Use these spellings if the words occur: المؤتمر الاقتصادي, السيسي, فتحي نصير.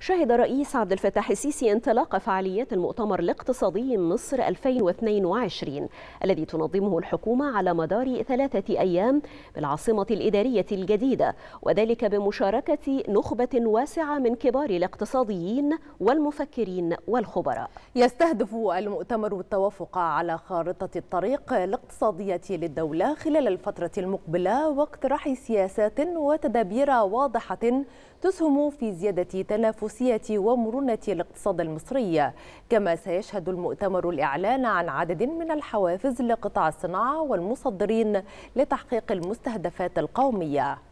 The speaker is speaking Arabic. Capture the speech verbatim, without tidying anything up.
شهد الرئيس عبد الفتاح السيسي انطلاق فعاليات المؤتمر الاقتصادي مصر ألفين واثنين وعشرين الذي تنظمه الحكومة على مدار ثلاثة أيام بالعاصمة الإدارية الجديدة، وذلك بمشاركة نخبة واسعة من كبار الاقتصاديين والمفكرين والخبراء. يستهدف المؤتمر التوافق على خارطة الطريق الاقتصادية للدولة خلال الفترة المقبلة واقتراح سياسات وتدابير واضحة تسهم في زيادة تنافسية ومرونة الاقتصاد المصري، كما سيشهد المؤتمر الإعلان عن عدد من الحوافز لقطاع الصناعة والمصدرين لتحقيق المستهدفات القومية.